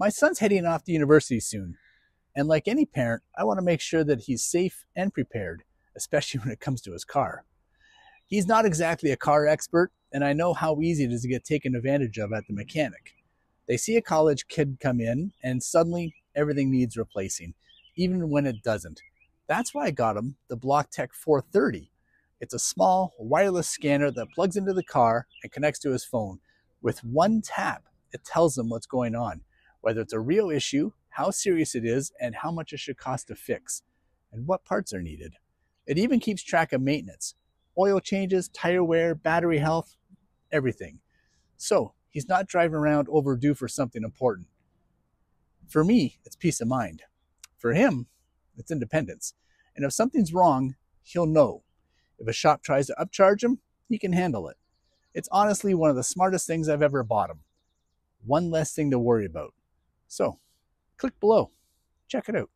My son's heading off to university soon, and like any parent, I want to make sure that he's safe and prepared, especially when it comes to his car. He's not exactly a car expert, and I know how easy it is to get taken advantage of at the mechanic. They see a college kid come in, and suddenly everything needs replacing, even when it doesn't. That's why I got him the BLCKTEC 430. It's a small wireless scanner that plugs into the car and connects to his phone. With one tap, it tells him what's going on, whether it's a real issue, how serious it is, and how much it should cost to fix, and what parts are needed. It even keeps track of maintenance, oil changes, tire wear, battery health, everything. So he's not driving around overdue for something important. For me, it's peace of mind. For him, it's independence. And if something's wrong, he'll know. If a shop tries to upcharge him, he can handle it. It's honestly one of the smartest things I've ever bought him. One less thing to worry about. So, click below. Check it out.